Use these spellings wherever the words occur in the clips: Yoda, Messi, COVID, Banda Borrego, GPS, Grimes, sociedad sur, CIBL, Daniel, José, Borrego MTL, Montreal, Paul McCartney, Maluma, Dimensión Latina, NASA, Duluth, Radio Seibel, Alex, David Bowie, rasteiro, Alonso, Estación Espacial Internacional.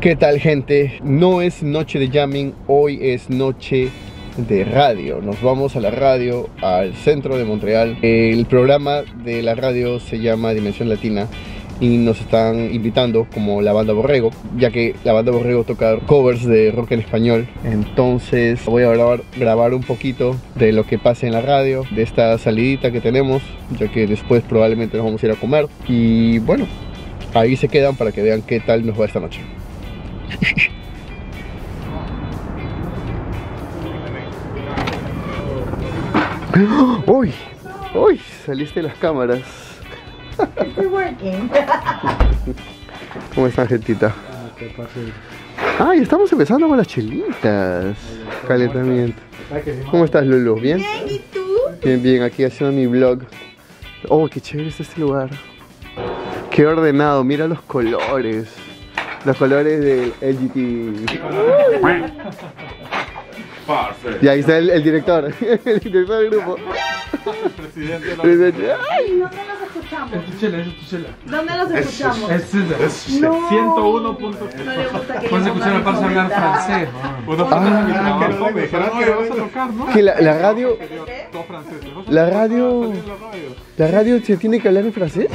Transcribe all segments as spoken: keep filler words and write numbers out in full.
¿Qué tal, gente? No es noche de jamming, hoy es noche de radio. Nos vamos a la radio, al centro de Montreal. El programa de la radio se llama Dimensión Latina y nos están invitando como la Banda Borrego, ya que la Banda Borrego toca covers de rock en español. Entonces voy a grabar, grabar un poquito de lo que pasa en la radio, de esta salidita que tenemos, ya que después probablemente nos vamos a ir a comer. Y bueno, ahí se quedan para que vean qué tal nos va esta noche. ¡Uy! ¡Uy! Saliste de las cámaras. Estoy working. ¿Cómo están, gentita? Ah, qué fácil. Ah, y estamos empezando con las chelitas. Calentamiento. ¿Cómo estás, Lulu? ¿Bien? Bien, ¿y tú? Bien, bien, aquí haciendo mi vlog. Oh, qué chévere está este lugar. Qué ordenado, mira los colores. Los colores del L G T. Y ahí está el, el director, el director del grupo. El presidente. Ay, ¿dónde los escuchamos? Es tu chela, es tu chela. ¿Dónde los escuchamos? Es tu chela. ciento uno punto uno. Puedes escuchar a Paz hablar francés. Que la radio. La radio. La radio se tiene que hablar en francés.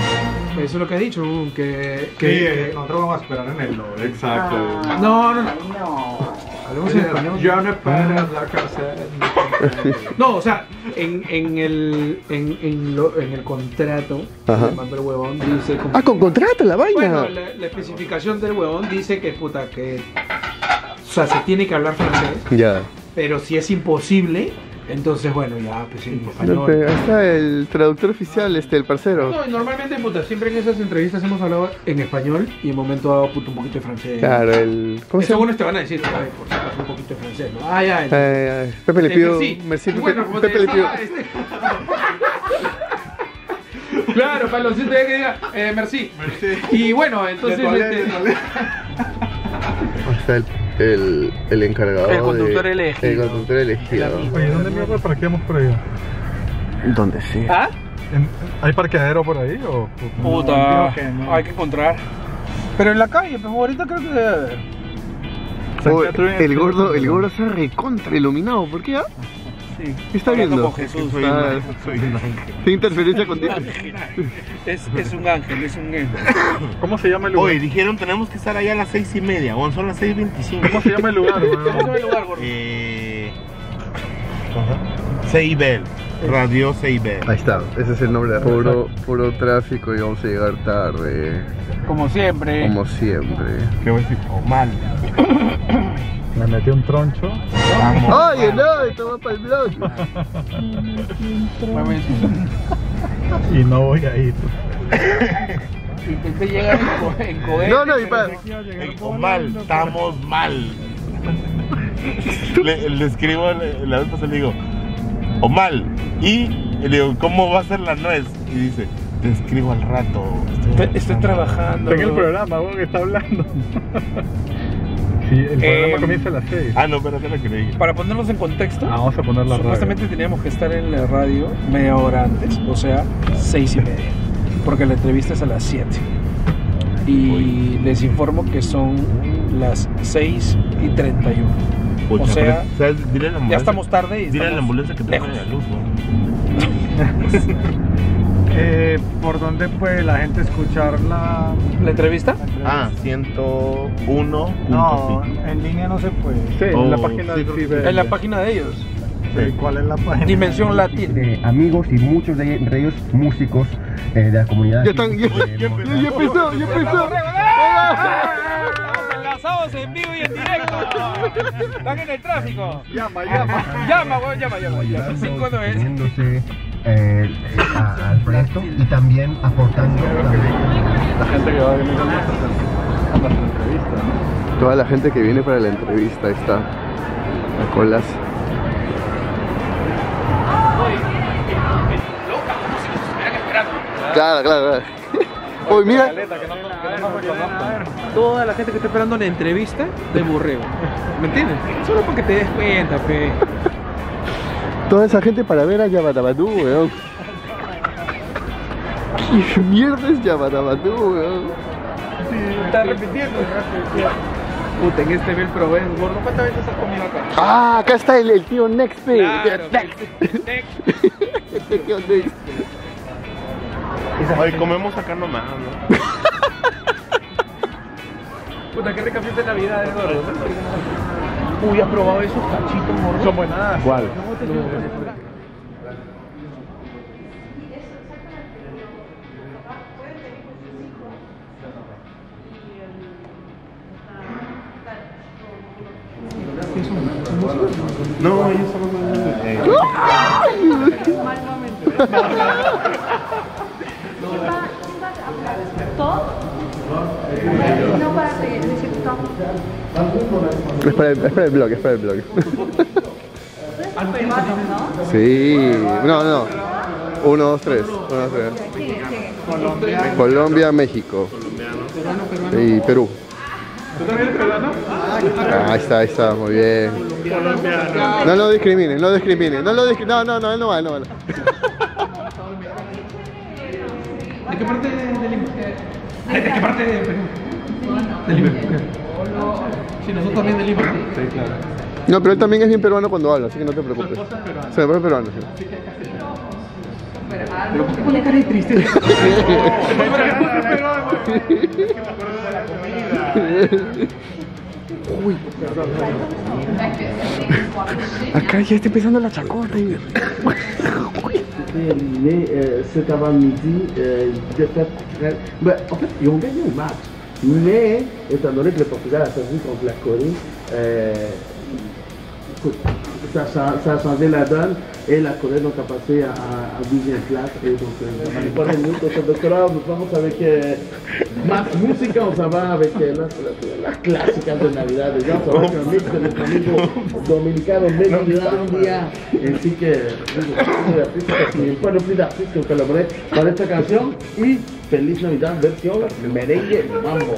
Eso es lo que ha dicho, que, que, sí, que nosotros vamos a esperar en el lobby. Exacto. Ah, no, no, no. no. Yo no para la cárcel. No, o sea, en, en, el, en, en, lo, en el contrato, ajá, el mando del huevón dice... Como, ah, con contrato la vaina. Bueno, la, la especificación del huevón dice que, puta, que... O sea, se tiene que hablar francés. Ya. Pero si es imposible... Entonces, bueno, ya, pues sí, no, ahí está el traductor oficial, este, el parcero. No, normalmente, puta, siempre en esas entrevistas hemos hablado en español y en momento dado, puto, un poquito de francés. Claro, el... ¿Cómo se llama? Algunos te van a decir, por supuesto, un poquito de francés, ¿no? Ah, ya, ya. Pepe le pido... Merci, Pepe le pido... Claro, para los que diga, eh, merci. Y bueno, entonces... El, el encargado. El conductor de, elegido. El conductor elegido. Oye, ¿dónde mierda parqueamos por ahí? ¿Dónde sí? ¿Ah? ¿Hay parqueadero por ahí o...? Puta, no, que no. Hay que encontrar. Pero en la calle, pues ahorita creo que debe haber. Oh, el, el gordo, el gordo se recontra iluminado, ¿por qué? Ah? Sí. ¿Qué está viendo? Como Jesús, soy un ángel. Sin interferencia contigo. Es, es un ángel, es un ángel. ¿Cómo se llama el lugar? Hoy dijeron tenemos que estar allá a las seis y media, bueno, son las seis veinticinco. ¿Cómo se llama el lugar, güey? ¿Cómo se llama el lugar, gordo? Eh... Seibel, Radio Seibel. Ahí está, ese es el nombre de la radio. Puro tráfico y vamos a llegar tarde. Como siempre. Como siempre. ¿Qué voy a decir? O mal. Me metí un troncho. Oye, no, esto va para el blog. Y no voy a ir. Intenté llegar en cohete. No, no, y para. Mal, estamos mal. Le, le escribo, le, la vez pasada le digo, o mal. Y le digo, ¿cómo va a ser la nuez? Y dice, te escribo al rato. Estoy, estoy trabajando. Tengo el programa, vos que está hablando. Sí, el programa eh, comienza a las seis. Ah, no, pero te la creí. Para ponernos en contexto, ah, vamos a poner la supuestamente radio. Teníamos que estar en la radio media hora antes, o sea, seis y media, porque la entrevista es a las siete. Y uy, les informo que son las seis y treinta y uno. Pucha, o sea, pero, o sea, dile la ya estamos tarde y dile a la ambulancia que te ponga la luz, ¿no? Eh, ¿Por dónde puede la gente escuchar la, ¿La, entrevista? la entrevista? Ah, ciento uno punto cinco. No, en línea no se puede. Sí, oh, en la página sí, de C I B L. En la página de ellos. Sí. ¿Cuál es la página? Dimensión Latina. De amigos y muchos de ellos músicos eh, de la comunidad. Ya están, ya empezó, ya empezó. Enlazados en vivo y en directo. Están en el tráfico. Llama, llama. Llama, weón, llama, llama. cinco nueve. Eh, eh, a, al proyecto y también aportando la gente que va a venir a nuestra entrevista, ¿no? Toda la gente que viene para la entrevista está a colas. Claro, claro, claro. Uy, mira. Toda la gente que está esperando la entrevista de Borrego. ¿Me entiendes? Solo para que te des cuenta, fe. Toda esa gente para ver a Yabatabatú, weón. ¿Qué mierda es Yabatabatú, weón? Sí, está repitiendo. Puta, en este Bel probé el gordo. ¿Cuántas veces has comido acá? Ah, acá está el, el tío Next. Claro, Next. Next. Este tío Next. Hoy comemos acá nomás, ¿no? Puta, qué rica fiesta de Navidad, el gordo. Uy, ¿has probado esos cachitos, gordo? Son buenas. ¿Cuál? No te digo, no. No, ellos solo son mal momento. ¿Todo? No, parte, decir todo. Espera el blog, espera el blog. Sí, no, no. Uno, dos, tres. Uno, dos, tres. Colombia, México. Y Perú. ¿Tú también eres peruano? Ah, ahí está, ahí está, muy bien. No lo discriminen, no lo discriminen, no lo discriminen, no, no, no, él no va, él no va. ¿De qué parte de Lima? ¿De qué parte de Perú? De Lima. Sí, nosotros también de Lima. Sí, claro. No, pero él también es bien peruano cuando habla, así que no te preocupes. Se me pone peruano, sí. Pero ¿por qué pone cara de tristeza? ¿Por qué pone peruano? Que me acuerdo de la comida. Uy, acá ya está empezando la chacota. Mais cet avant-midi, de fait, ben, en fait, ils ont gagné le match. Mais étant donné que le Portugal a perdu contre la Corée, euh, écoute, ça, ça, ça a changé la donne et la Corée donc a passé à deuxième place. Et donc, dans les minutes, on se retrouve, nous vamos avec euh, más música, on s'en va avec euh, la, la, la clásica de Navidad. Déjà, on s'en va avec un mix de notre amigo dominicano, México-Landia. Ainsi que, il n'y a pas plus d'artistes que collaborer dans esta canción. Y Feliz Navidad, versión merengue, mambo.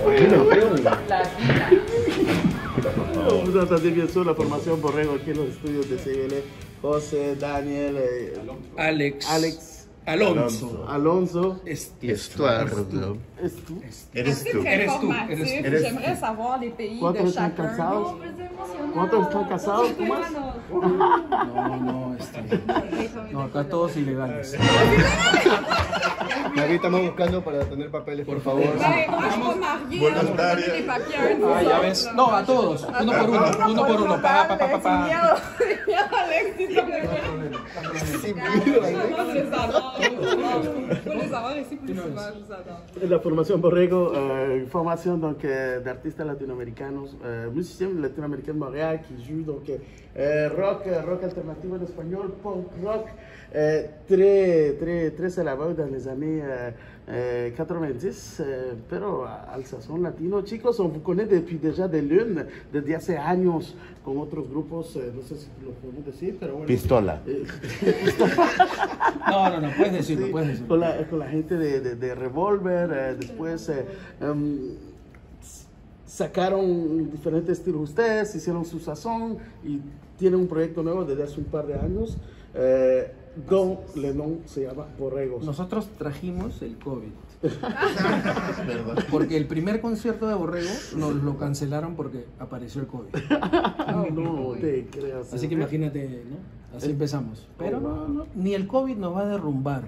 Vamos a sentir bien sur la formación Borrego aquí en los estudios de C I B L. José, Daniel, eh, Alex, Alex, Alonso, Alonso, Estuardo. Est eres tú, eres tú, eres tú. J'aimerais savoir les pays de chacun. ¿Cuántos están casados? ¿Cómo es? No, no, está bien. No, acá todos ilegales. Aquí estamos buscando para tener papeles, por favor. Voluntaria. Ah, ya ves. No, a todos. Uno por uno. Uno por uno. Pa, pa, pa, pa, pa. La formación Borrego, eh, formación donc, eh, de artistas latinoamericanos, eh, musiciens latinoamericanos Montréal qui jouent donc eh, rock, rock alternativo en español, punk rock, eh, très, très, très élaboré dans les années eh, eh, quatre-vingt-dix, eh, pero al sazón latino. Chicos, on vous connaît depuis déjà des lunes, desde hace años con otros grupos, eh, no sé si lo podemos decir, pero bueno. Pistola. Eh, no, no, no, puedes decirlo, sí, puedes decirlo. Con la, con la gente de, de, de Revolver, eh, después eh, um, sacaron diferentes estilos ustedes, hicieron su sazón y tienen un proyecto nuevo desde hace un par de años, eh, don Lenón se llama Borregos. Nosotros trajimos el COVID. Porque el primer concierto de Borrego nos lo cancelaron porque apareció el COVID. No, no te creas. Así que imagínate, ¿no? Así empezamos. Pero no, no, ni el COVID nos va a derrumbar.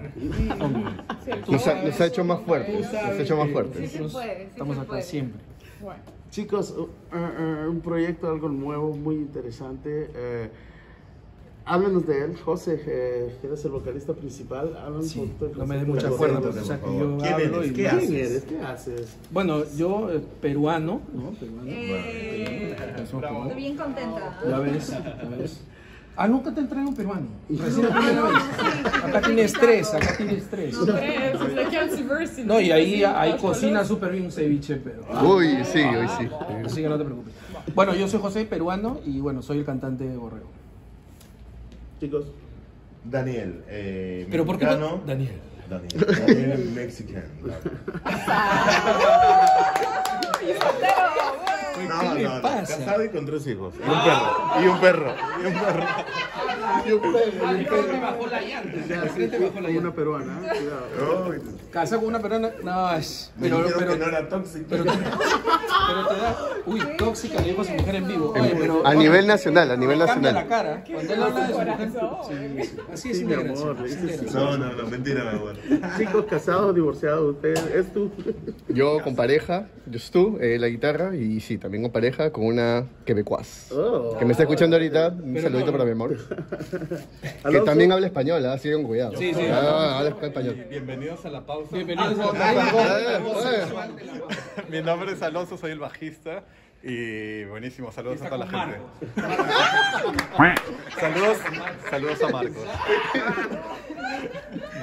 Nos ha, nos ha hecho más fuertes. Nos ha hecho más fuertes. Estamos acá siempre. Chicos, uh, uh, un proyecto, algo nuevo, muy interesante. Uh, Háblanos de él, José, eh, que eres el vocalista principal. Háblanos sí, por no me des mucha cuerda, porque o sea, que yo ¿Quién hablo eres? ¿Qué, y haces? ¿Quién eres? ¿Qué haces? Bueno, yo, eh, peruano, ¿no? Peruano. Eh, Estoy bien contenta. Ya ves, ya ves. Ah, nunca te entrego un peruano. Recién la primera vez. Acá tienes tres, acá tienes tres. No, y ahí, ahí cocina súper bien un ceviche, pero. Uy, sí, hoy sí. Así que no te preocupes. Bueno, yo soy José, peruano, y bueno, soy el cantante de Borrego. Chicos, Daniel, eh, ¿Pero mexicano, por qué no? Daniel, Daniel, Daniel mexicano. No, no, no, casado y con tres hijos, y un perro, y un perro, y un perro. Frente bajó la llanta. Frente bajó la llanta. Una peruana, cuidado. Casa con una peruana. No, es. Pero no era tóxica. Pero te da. Uy, tóxica, le digo a su mujer en vivo. A nivel nacional, a nivel nacional. Cambia la cara. Cuando él habla de su mujer. Así es, mi amor. No, no, no, mentira, mi amor. Chicos casados, divorciados, ustedes. ¿Es tú? Yo con pareja, yo tú, la guitarra y sí, también con pareja, con una quebecuaz. Que me está escuchando ahorita. Un saludito para mi amor. Que también habla español, así que con cuidado. Sí, sí. Habla español. Bienvenidos a la pausa. Bienvenidos a la pausa. Mi nombre es Alonso, soy el bajista. Y buenísimo, saludos a toda la gente. Saludos, saludos a Marcos.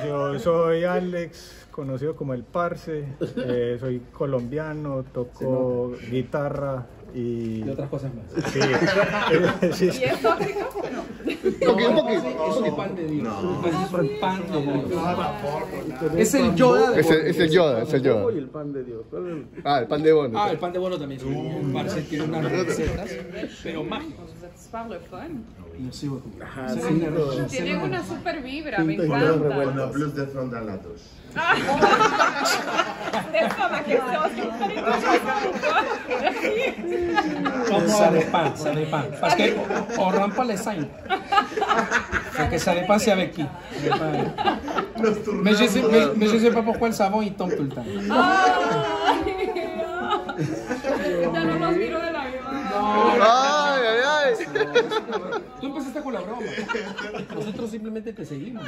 Yo soy Alex, conocido como el Parce. Eh, soy colombiano, toco sí, no. guitarra y... y otras cosas más. Sí. Sí, sí. ¿Y es tóxico? No. Toque un poquito. Es un pan de Dios. Es el Yoda de Bono. Es el Yoda, es el Yoda. Y el pan de Dios. Ah, el pan de Bono. Ah, el pan de Bono también. El Parce tiene unas recetas, pero mágicas. No sigo. Tienen una super vibra, me encanta. Bueno, plus de frontalatos. Sarepán, sarepán. Parce que o rampa le sain. Parce que sarepán c'est avec qui. Mais je sais, mais je sais pas pourquoi le savon il tombe tout le temps. Tú empezaste con la broma. Nosotros simplemente te seguimos.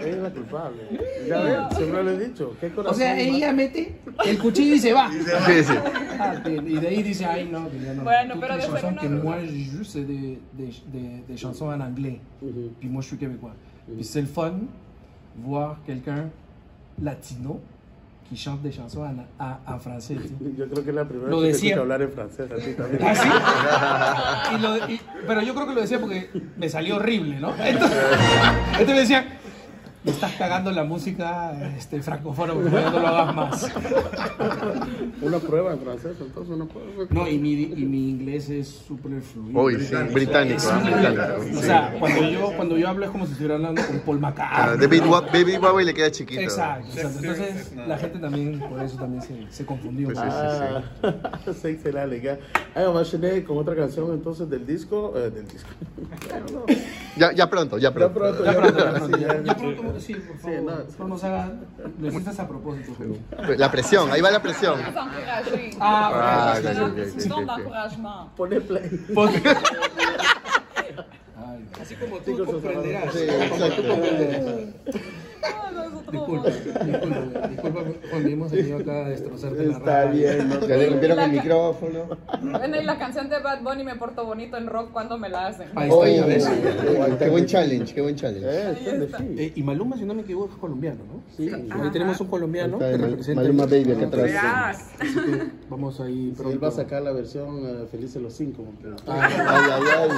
Ella es la culpable. Ya ves, siempre lo he dicho. ¿Qué corazón? O sea, ella mete el cuchillo y se va. Y, se va. Sí, sí. Ah, te, y de ahí dice, ay no, que ya no. Bueno, pero de verdad. Que moi, je sais de, de, de, de chansons en anglais. Uh-huh. Puis moi, je suis québécois. Uh-huh. Puis c'est le fun voir quelqu'un latino que chante de chansons en francés. ¿Sí? Yo creo que es la primera vez que escucho hablar en francés. Así también. ¿Ah, sí? y lo, y, pero yo creo que lo decía porque me salió horrible, ¿no? Entonces, entonces me decían, me estás cagando la música este, francófona, porque no lo hagas más. Una prueba en francés, entonces una prueba. No, y mi, y mi inglés es súper fluido. Hoy, sí, británico. Es, británico, británico. Sí. O sea, cuando yo, cuando yo hablo es como si estuviera hablando con Paul McCartney. David Bowie, ¿no? Le queda chiquito. Exacto. O sea, entonces la gente también, por eso también se, se confundió. Pues sí, sí, sí. Se hizo la legal. Ay, imaginé con otra canción entonces del disco. Eh, del disco. No. Ya, ya pronto, ya pronto. Ya pronto, ya pronto. Ya pronto, ya pronto, ya pronto. Sí, por favor, sí, no, no se haga, lo hiciste a propósito. La presión, ahí va la presión. Ah, pone play. Así como tú comprenderás. Sí, disculpa, disculpa, disculpa cuando hemos venido acá a destrozarte la radio. Está bien, ¿no? Te rompieron el micrófono. Bueno, y la canción de Bad Bunny me portó bonito en rock cuando me la hacen. Ahí está, ¿ves? Qué buen challenge, qué buen challenge. Y Maluma, si no me equivoco, es colombiano, ¿no? Sí. Ahí tenemos un colombiano que representa... Maluma Baby, acá atrás. Vamos ahí pronto. Él va a sacar la versión Felices los Cinco. Ay, ay, ay.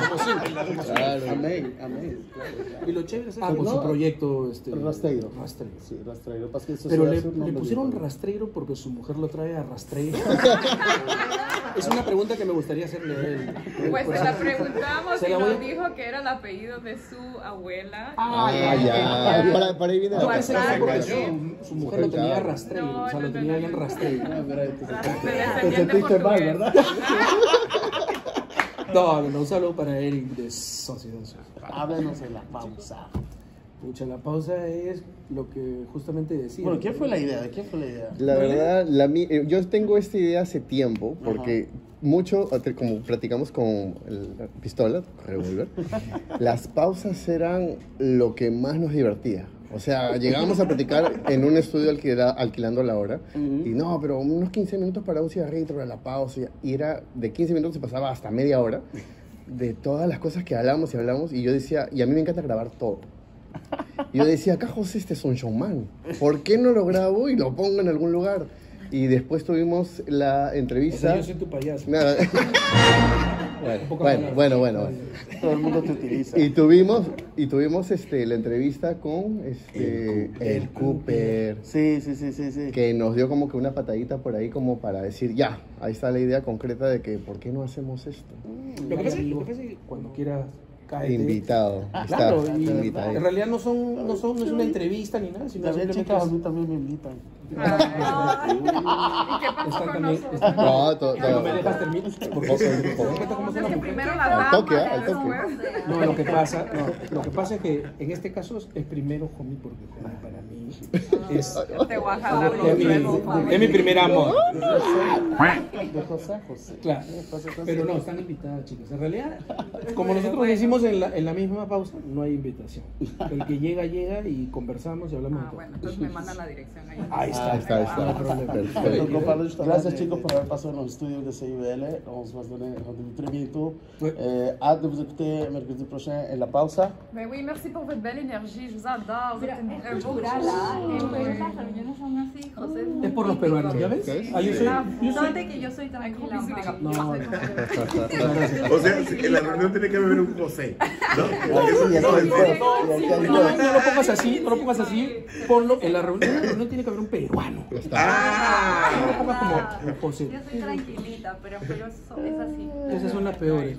Claro. Amén, amén. Y lo chévere es con su proyecto... Rasteiro. Rasteiro. Sí, rasteiro. Pasa que pero le, sur, no le pusieron digo. Rasteiro porque su mujer lo trae a rastreiro. Es una pregunta que me gustaría hacerle a él. Pues se la preguntamos y nos dijo que era el apellido de su abuela. Ah, ya, ya. Para, para ahí viene la pregunta. Porque su, su mujer lo tenía rastreiro. No, o sea, no, lo tenía no, no, en rastreiro. Te sentiste mal, ¿verdad? No, no, un saludo para Eric de Sociedad Sur. Háblanos en la pausa. Pucha, la pausa es lo que justamente decía. Bueno, ¿qué fue la idea? ¿Qué fue la idea? La verdad, la, yo tengo esta idea hace tiempo, porque ajá, mucho, como practicamos con la pistola, revólver, las pausas eran lo que más nos divertía. O sea, llegábamos a platicar en un estudio alquilado, alquilando la hora, uh-huh, y no, pero unos quince minutos para un cigarrito, para la pausa, y era de quince minutos se pasaba hasta media hora, de todas las cosas que hablábamos y hablábamos, y yo decía, y a mí me encanta grabar todo. Yo decía, acá José, este es un showman. ¿Por qué no lo grabo y lo pongo en algún lugar? Y después tuvimos la entrevista. O sea, yo soy tu payaso. Nada. Bueno, bueno, bueno, bueno, bueno. Todo el mundo te utiliza. Y tuvimos, y tuvimos este, la entrevista con este, el, el Cooper. Cooper. Sí, sí, sí, sí, sí. Que nos dio como que una patadita por ahí como para decir, ya, ahí está la idea concreta de que ¿por qué no hacemos esto? Lo que pasa es que cuando quieras Cállate. Invitado. Ah, claro, está, y, invitado. En realidad no son, no son, no es una entrevista ni nada, sino simplemente chicas, a mí también me invitan. Ah, ¿y qué pasó con nosotros? No, todo. No me dejas terminar. Primero la dama. Al toque, al toque. No, lo que pasa, lo que pasa es que en este caso es primero Jomi, porque para mí es. Te voy a jalar los. Es mi primer amor. De José a José. Claro. Pero no, están invitadas, chicas. En realidad, como nosotros decimos en la, en la misma pausa, no hay invitación. El que llega, llega y conversamos y hablamos. Ah, bueno, entonces me mandan la dirección ahí. Ahí está, ahí está, ahí está. Gracias, chicos, por haber pasado en los estudios de C I B L. Vamos a donner rendez-vous très bientôt. Hâte de vous écouter mercredi prochain et la pause. Ben oui, merci pour votre belle énergie. Je vous adore. Un beau gala. Es por los peruanos, ¿ya ves? Note que yo soy tranquila. O sea, en la reunión tiene que haber un José. No lo pongas así, no lo pongas así. Ponlo en la reunión. No tiene que haber un peruano. Ah, no lo pongas como José. Yo soy tranquilita, pero, pero eso, es así. Esas son las peores.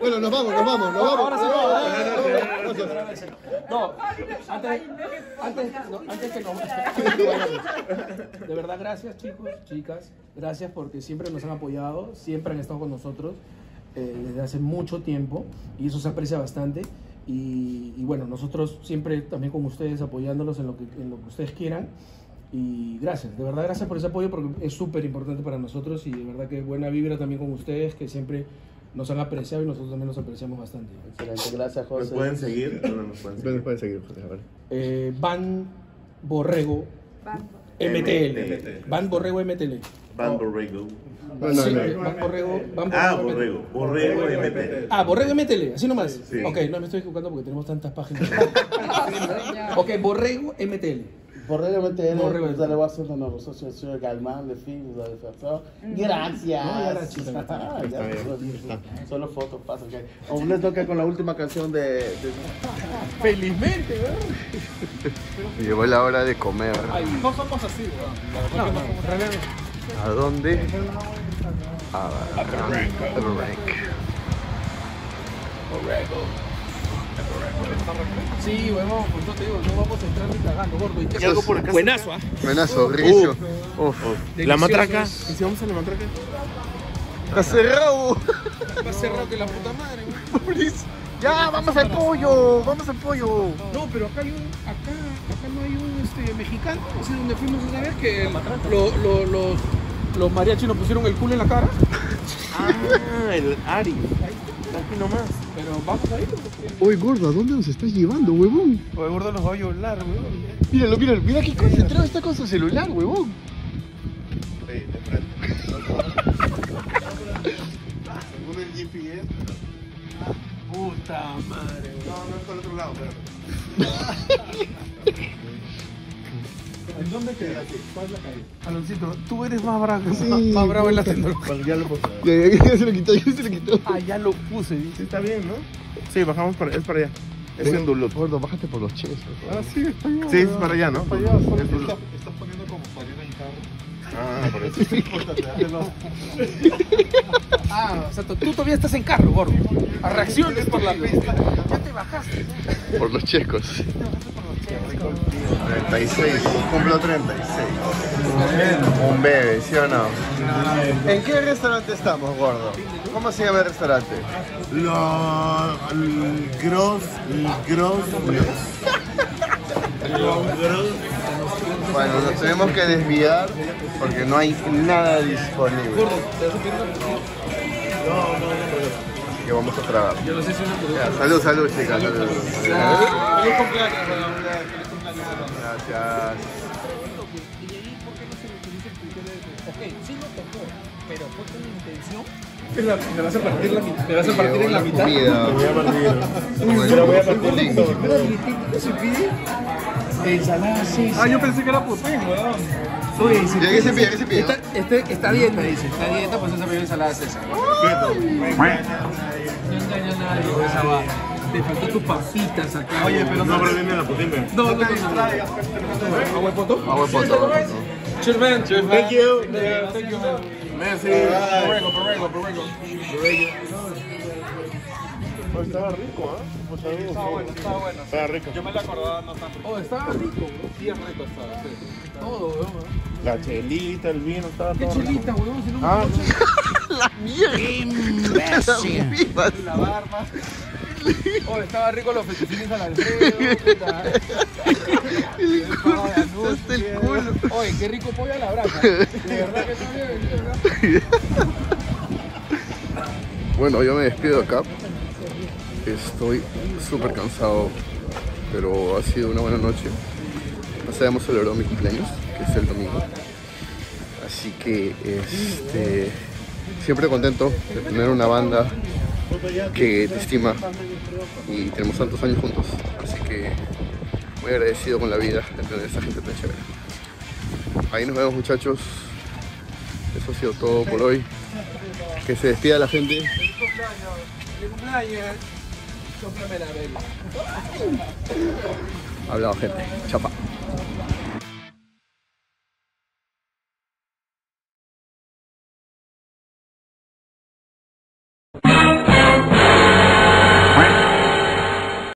Bueno, nos vamos, nos vamos, nos vamos. Ahora sí, no, no, sí, no, antes, antes, no, antes que nos. De verdad, gracias, chicos, chicas. Gracias porque siempre nos han apoyado, siempre han estado con nosotros eh, desde hace mucho tiempo y eso se aprecia bastante. Y, y bueno, nosotros siempre también con ustedes apoyándolos en lo que, en lo que ustedes quieran. Y gracias, de verdad gracias por ese apoyo porque es súper importante para nosotros y de verdad que buena vibra también con ustedes que siempre nos han apreciado y nosotros también nos apreciamos bastante. Excelente, gracias José. ¿Nos pueden seguir? No, no, nos pueden seguir. ¿Nos pueden seguir, José? A ver. Eh, Banda Borrego M T L. Banda Borrego M T L. Banda Borrego. No, no, sí, no. Van Borrego, van Borrego, ah, Borrego. Borrego, Borrego M T L. Ah, Borrego M T L, así nomás. Sí. Ok, no me estoy equivocando porque tenemos tantas páginas. Ok, Borrego M T L. Borrego M T L, Borrego. Vous allez voir sur nos réseaux sociaux également, les filles, vous allez faire ça. Gracias. No, ah, ya, solo fotos pasan. O les toca con la última canción de. de... Felizmente, ¿verdad? Me llegó la hora de comer. Ay, no somos así, ¿verdad? No, no, no. ¿A dónde? A Borrego. Sí, bueno, pues no te digo, no vamos a entrar ni cagando, gordo. Y algo por acá. Buenazo, ¿ah? ¿Eh? Buenazo, rico. Uh, Uf. Uh, la matraca. ¿Y si vamos a la matraca? Está cerrado. Está cerrado que la puta madre, güey. Ya, vamos al pollo, vamos al pollo. No, pero acá hay un, acá, acá no hay un este, mexicano, así donde fuimos una vez que el, lo, lo, lo, los mariachis nos pusieron el culo en la cara. Ah, el Ari. Aquí nomás. Pero vamos a ir. Oye, gordo, ¿a dónde nos estás llevando, huevón? Oye, gordo, nos va a violar, huevón. Míralo, míralo, mira qué concentrado está con su celular, huevón. Oye, de frente. Según el G P S. Puta madre. No, no es por el otro lado, pero. ¿En dónde queda? ¿Cuál es la calle? Aloncito, tú eres más bravo. Sí, más bravo en la tecnología. Ya lo puse. Ya, ya se lo quitó, ya se lo quitó. Ah, ya lo puse. Dice. Sí, está bien, ¿no? Sí, bajamos para, es para allá. Es en Duluth. Gordo, bájate por los chesos. Ah, sí, está bien. Sí, es para allá, ¿no? Para allá, es Duluth. Estás poniendo como farina en carro. Ah, por eso. Ah, o sea, tú todavía estás en carro, gordo. A reacciones por la pista. Ya te bajaste. Por los checos. treinta y seis, cumplo treinta y seis. Un bebé, ¿sí o no? ¿En qué restaurante estamos, gordo? ¿Cómo se llama el restaurante? Lo... Gross... Gross... Bueno, nos tenemos que desviar porque no hay nada disponible. Así que vamos a tragar. Salud, salud, chicas. Salud. Feliz cumpleaños. Gracias. Ok, sí lo tocó, pero fue con intención. Me vas a partir la mitad. Me vas a partir en la mitad. Me voy a partir. ¿Se pide? Ensalada, sí. Ah, yo pensé que era putín, weón. Sí, ¿qué se pide? ¿Qué se pide? Está dieta, dice. Está dieta, pues se pide ensalada César. No engaña a nadie. Te faltó tus papitas acá. Oye, pero no me viene la putín, pero. No, no te distraigas. ¿Agua de poto? Agua de poto. Cheers, man. Cheers, man. Thank you. Thank you, man. Messi. Borrego, Borrego, Borrego. Oh, estaba rico, ¿ah? ¿eh? Pues estaba, estaba bueno, estaba bueno. Estaba rico. Yo me la acordaba no tan rico. Oh, estaba rico, bro. Sí, es rico estaba, sí. Todo, weón. La chelita, el vino, estaba todo. ¿Qué chelita, weón? Si no me ah, no. La mierda. Imbécil. La barba. Oh, estaba rico los fettuccines al alfredo. Puta. El culo. Oye, qué rico pollo a la brasa. De verdad que está bien, ¿verdad? Bueno, yo me despido acá. Estoy súper cansado, pero ha sido una buena noche. Nos habíamos celebrado mi cumpleaños, que es el domingo. Así que este, siempre contento de tener una banda que te estima y tenemos tantos años juntos. Así que muy agradecido con la vida de tener esta gente tan chévere. Ahí nos vemos, muchachos. Eso ha sido todo por hoy. Que se despida la gente. ¡Feliz cumpleaños! ¡Feliz cumpleaños! Cómprame la vela. Hablado, gente. Chapa.